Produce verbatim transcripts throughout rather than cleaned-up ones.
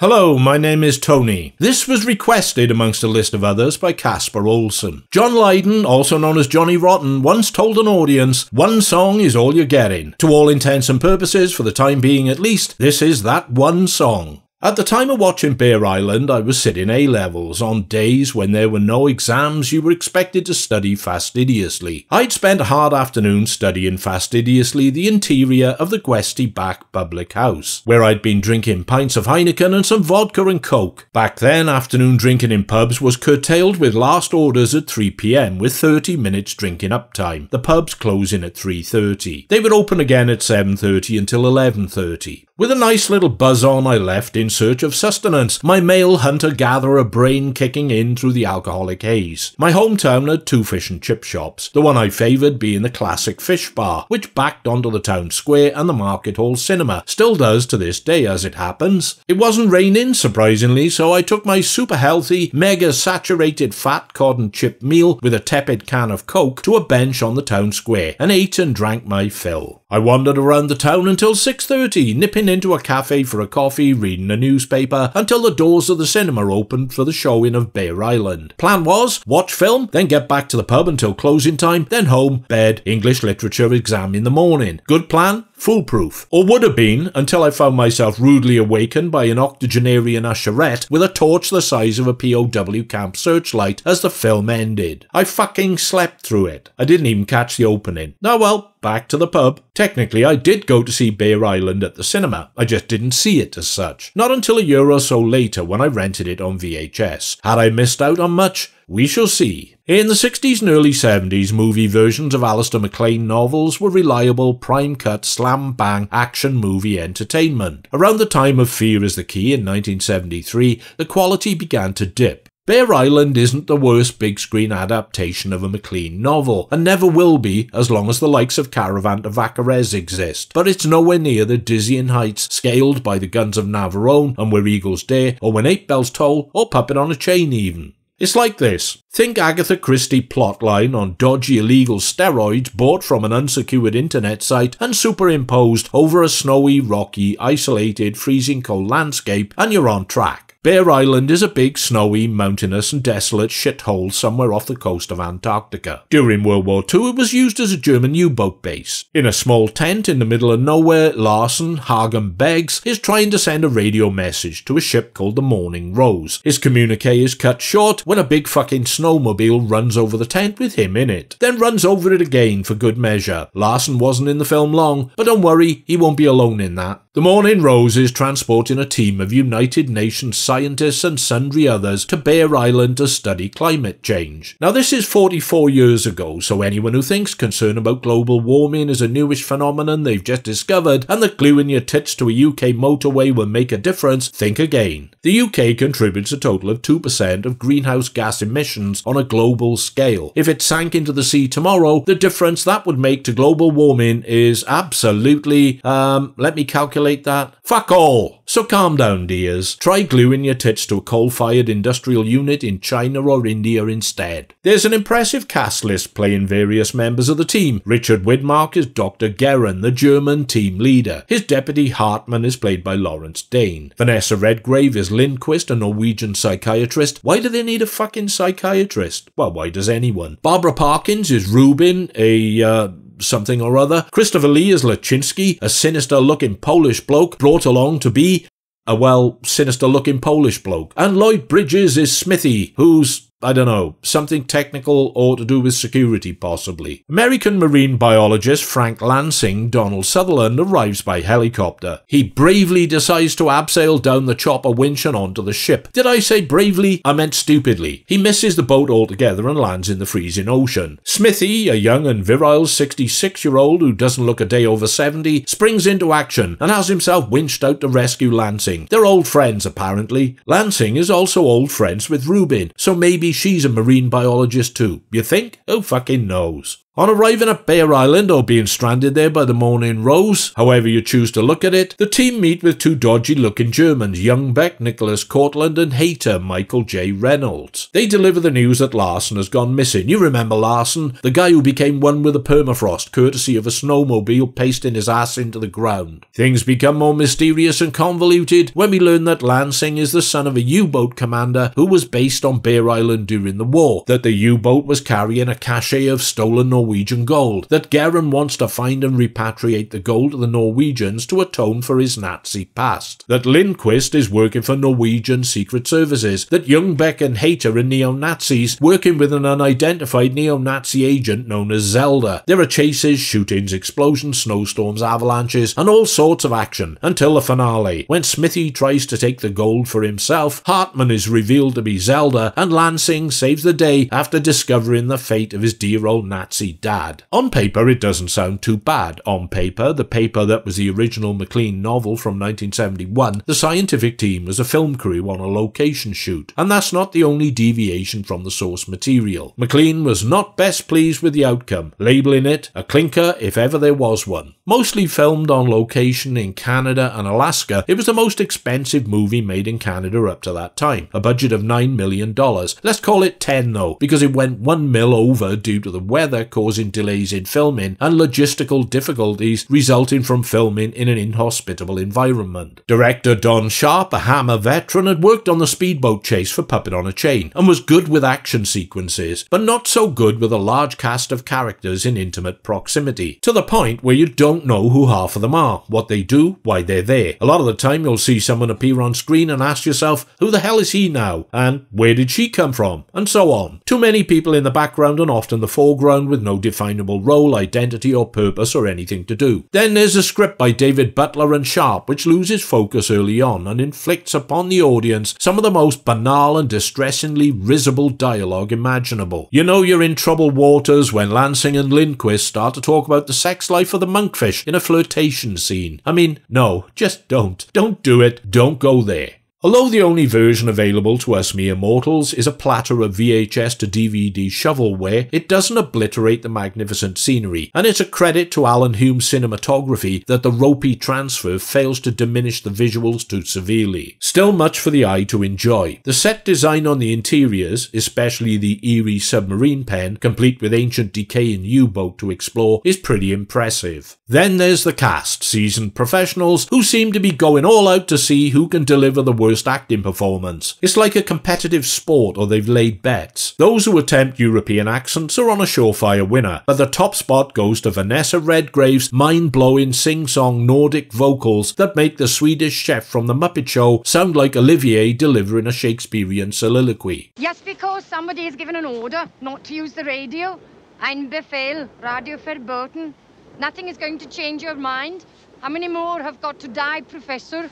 Hello, my name is Tony. This was requested amongst a list of others by Caspar Olsen. John Lydon, also known as Johnny Rotten, once told an audience, one song is all you're getting. To all intents and purposes, for the time being at least, this is that one song. At the time of watching Bear Island, I was sitting A levels, on days when there were no exams you were expected to study fastidiously. I'd spent a hard afternoon studying fastidiously the interior of the Guesty back public house, where I'd been drinking pints of Heineken and some vodka and coke. Back then, afternoon drinking in pubs was curtailed with last orders at three p m with thirty minutes drinking up time, the pubs closing at three thirty. They would open again at seven thirty until eleven thirty. With a nice little buzz on, I left in search of sustenance, my male hunter-gatherer brain kicking in through the alcoholic haze. My hometown had two fish and chip shops, the one I favoured being the classic fish bar, which backed onto the town square and the Market Hall cinema, still does to this day as it happens. It wasn't raining, surprisingly, so I took my super-healthy, mega-saturated fat cod and chip meal with a tepid can of coke to a bench on the town square, and ate and drank my fill. I wandered around the town until six thirty, nipping into a cafe for a coffee, reading a newspaper, until the doors of the cinema opened for the showing of Bear Island. Plan was, watch film, then get back to the pub until closing time, then home, bed, English literature exam in the morning. Good plan? Foolproof. Or would have been, until I found myself rudely awakened by an octogenarian usherette with a torch the size of a P O W camp searchlight as the film ended. I fucking slept through it. I didn't even catch the opening. Now well, back to the pub. Technically, I did go to see Bear Island at the cinema. I just didn't see it as such. Not until a year or so later when I rented it on V H S. Had I missed out on much? We shall see. In the sixties and early seventies, movie versions of Alistair MacLean novels were reliable, prime-cut, slam-bang, action movie entertainment. Around the time of Fear is the Key in nineteen seventy-three, the quality began to dip. Bear Island isn't the worst big-screen adaptation of a MacLean novel, and never will be as long as the likes of Caravan to Vaccarez exist, but it's nowhere near the dizzying heights scaled by The Guns of Navarone and Where Eagles Dare, or When Eight Bells Toll, or Puppet on a Chain even. It's like this. Think Agatha Christie plotline on dodgy illegal steroids bought from an unsecured internet site and superimposed over a snowy, rocky, isolated, freezing cold landscape, and you're on track. Bear Island is a big, snowy, mountainous and desolate shithole somewhere off the coast of Antarctica. During World War Two, it was used as a German U-boat base. In a small tent in the middle of nowhere, Larsen, Hagen Beggs, is trying to send a radio message to a ship called the Morning Rose. His communique is cut short when a big fucking snowmobile runs over the tent with him in it, then runs over it again for good measure. Larsen wasn't in the film long, but don't worry, he won't be alone in that. The Morning Rose is transporting a team of United Nations scientists and sundry others to Bear Island to study climate change. Now this is forty-four years ago, so anyone who thinks concern about global warming is a newish phenomenon they've just discovered and that gluing your tits to a U K motorway will make a difference, think again. The U K contributes a total of two percent of greenhouse gas emissions on a global scale. If it sank into the sea tomorrow, the difference that would make to global warming is absolutely, um, let me calculate that. Fuck all. So calm down, dears. Try gluing your tits to a coal-fired industrial unit in China or India instead. There's an impressive cast list playing various members of the team. Richard Widmark is Doctor Guerin, the German team leader. His deputy Hartman is played by Lawrence Dane. Vanessa Redgrave is Lindquist, a Norwegian psychiatrist. Why do they need a fucking psychiatrist? Well, why does anyone? Barbara Parkins is Rubin, a, uh... something or other. Christopher Lee is Laczynski, a sinister-looking Polish bloke brought along to be a, well, sinister-looking Polish bloke. And Lloyd Bridges is Smithy, who's... I don't know, something technical or to do with security possibly. American marine biologist Frank Lansing, Donald Sutherland, arrives by helicopter. He bravely decides to abseil down the chopper winch and onto the ship. Did I say bravely? I meant stupidly. He misses the boat altogether and lands in the freezing ocean. Smithy, a young and virile sixty-six-year-old who doesn't look a day over seventy, springs into action and has himself winched out to rescue Lansing. They're old friends apparently. Lansing is also old friends with Rubin, so maybe she's a marine biologist too. You think? Who fucking knows? On arriving at Bear Island, or being stranded there by the Morning Rose, however you choose to look at it, the team meet with two dodgy-looking Germans, Young Beck, Nicholas Cortland, and hater Michael J. Reynolds. They deliver the news that Larson has gone missing. You remember Larson, the guy who became one with a permafrost, courtesy of a snowmobile pasting his ass into the ground. Things become more mysterious and convoluted when we learn that Lansing is the son of a U-boat commander who was based on Bear Island during the war, that the U-boat was carrying a cache of stolen Norwegian Norwegian gold, that Gehren wants to find and repatriate the gold to the Norwegians to atone for his Nazi past, that Lindquist is working for Norwegian secret services, that Young Beck and Hayter are neo-Nazis working with an unidentified neo-Nazi agent known as Zelda. There are chases, shootings, explosions, snowstorms, avalanches, and all sorts of action, until the finale, when Smithy tries to take the gold for himself, Hartman is revealed to be Zelda, and Lansing saves the day after discovering the fate of his dear old Nazi dad. On paper it doesn't sound too bad. On paper, the paper that was the original MacLean novel from nineteen seventy-one, the scientific team was a film crew on a location shoot, and that's not the only deviation from the source material. MacLean was not best pleased with the outcome, labelling it a clinker if ever there was one. Mostly filmed on location in Canada and Alaska, it was the most expensive movie made in Canada up to that time, a budget of nine million dollars. Let's call it ten though, because it went one mil over due to the weather caused causing delays in filming and logistical difficulties resulting from filming in an inhospitable environment. Director Don Sharp, a Hammer veteran, had worked on the speedboat chase for Puppet on a Chain and was good with action sequences, but not so good with a large cast of characters in intimate proximity, to the point where you don't know who half of them are, what they do, why they're there. A lot of the time you'll see someone appear on screen and ask yourself, who the hell is he now? And where did she come from? And so on. Too many people in the background and often the foreground with no definable role, identity or purpose or anything to do. Then there's a script by David Butler and Sharp which loses focus early on and inflicts upon the audience some of the most banal and distressingly risible dialogue imaginable. You know you're in troubled waters when Lansing and Lindquist start to talk about the sex life of the monkfish in a flirtation scene. I mean, no, just don't. Don't do it. Don't go there. Although the only version available to us mere mortals is a platter of V H S to D V D shovelware, it doesn't obliterate the magnificent scenery, and it's a credit to Alan Hume's cinematography that the ropey transfer fails to diminish the visuals too severely. Still much for the eye to enjoy. The set design on the interiors, especially the eerie submarine pen, complete with ancient decaying U-boat to explore, is pretty impressive. Then there's the cast, seasoned professionals who seem to be going all out to see who can deliver the work worst acting performance. It's like a competitive sport or they've laid bets. Those who attempt European accents are on a surefire winner, but the top spot goes to Vanessa Redgrave's mind-blowing sing-song Nordic vocals that make the Swedish Chef from the Muppet Show sound like Olivier delivering a Shakespearean soliloquy. Just because somebody has given an order not to use the radio, ein Befehl, Radio verboten, nothing is going to change your mind. How many more have got to die, Professor?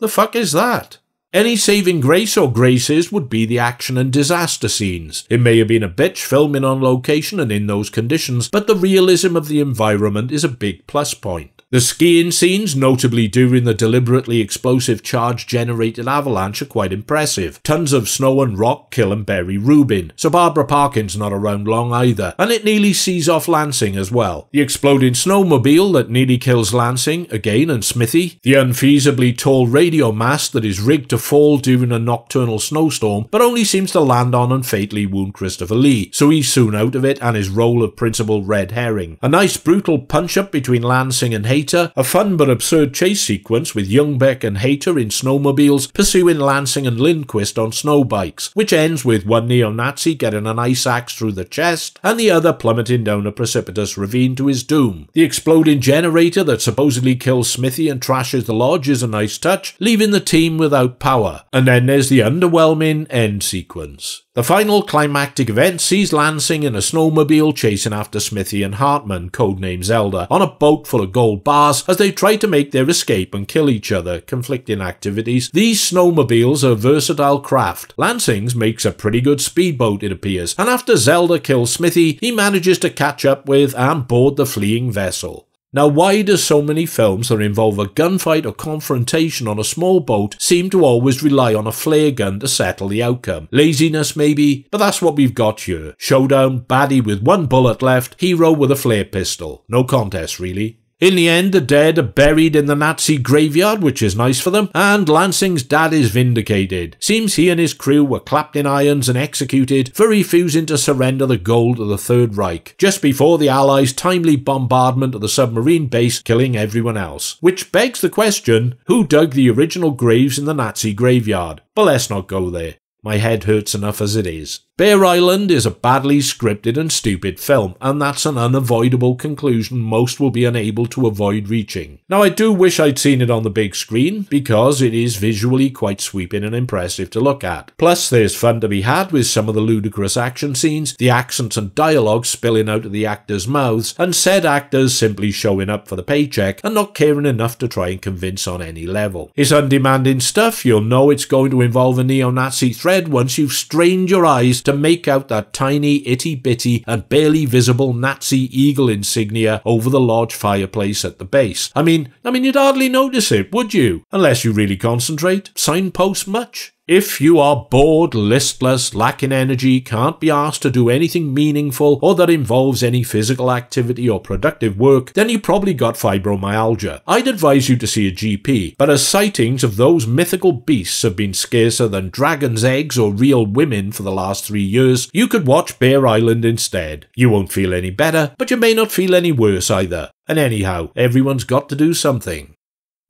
The fuck is that? Any saving grace or graces would be the action and disaster scenes. It may have been a bitch filming on location and in those conditions, but the realism of the environment is a big plus point. The skiing scenes, notably during the deliberately explosive charge-generated avalanche, are quite impressive. Tons of snow and rock kill and bury Rubin, so Barbara Parkins not around long either, and it nearly sees off Lansing as well. The exploding snowmobile that nearly kills Lansing, again, and Smithy. The unfeasibly tall radio mast that is rigged to fall during a nocturnal snowstorm, but only seems to land on and fatally wound Christopher Lee, so he's soon out of it and his role of principal red herring. A nice brutal punch-up between Lansing and Hayes. A fun but absurd chase sequence with Young Beck and Hayter in snowmobiles pursuing Lansing and Lindquist on snow bikes, which ends with one neo-Nazi getting an ice axe through the chest and the other plummeting down a precipitous ravine to his doom. The exploding generator that supposedly kills Smithy and trashes the lodge is a nice touch, leaving the team without power. And then there's the underwhelming end sequence. The final climactic event sees Lansing in a snowmobile chasing after Smithy and Hartman, codenamed Zelda, on a boat full of gold bars as they try to make their escape and kill each other, conflicting activities. These snowmobiles are versatile craft. Lansing's makes a pretty good speedboat, it appears, and after Zelda kills Smithy, he manages to catch up with and board the fleeing vessel. Now, why do so many films that involve a gunfight or confrontation on a small boat seem to always rely on a flare gun to settle the outcome? Laziness, maybe? But that's what we've got here. Showdown, baddie with one bullet left, hero with a flare pistol. No contest, really. In the end, the dead are buried in the Nazi graveyard, which is nice for them, and Lansing's dad is vindicated. Seems he and his crew were clapped in irons and executed for refusing to surrender the gold of the Third Reich, just before the Allies' timely bombardment of the submarine base, killing everyone else. Which begs the question, who dug the original graves in the Nazi graveyard? But let's not go there. My head hurts enough as it is. Bear Island is a badly scripted and stupid film, and that's an unavoidable conclusion most will be unable to avoid reaching. Now, I do wish I'd seen it on the big screen, because it is visually quite sweeping and impressive to look at. Plus, there's fun to be had with some of the ludicrous action scenes, the accents and dialogue spilling out of the actors' mouths, and said actors simply showing up for the paycheck and not caring enough to try and convince on any level. It's undemanding stuff. You'll know it's going to involve a neo-Nazi threat once you've strained your eyes to make out that tiny, itty-bitty and barely visible Nazi eagle insignia over the lodge fireplace at the base. I mean, I mean, you'd hardly notice it, would you? Unless you really concentrate. Signpost much? If you are bored, listless, lacking energy, can't be asked to do anything meaningful or that involves any physical activity or productive work, then you probably got fibromyalgia. I'd advise you to see a G P, but as sightings of those mythical beasts have been scarcer than dragon's eggs or real women for the last three years, you could watch Bear Island instead. You won't feel any better, but you may not feel any worse either. And anyhow, everyone's got to do something.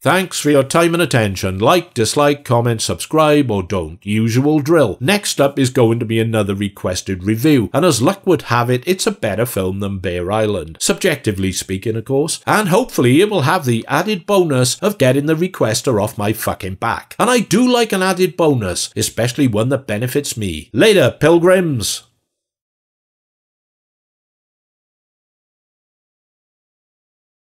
Thanks for your time and attention. Like, dislike, comment, subscribe, or don't. Usual drill. Next up is going to be another requested review, and as luck would have it, it's a better film than Bear Island. Subjectively speaking, of course. And hopefully it will have the added bonus of getting the requester off my fucking back. And I do like an added bonus, especially one that benefits me. Later, pilgrims!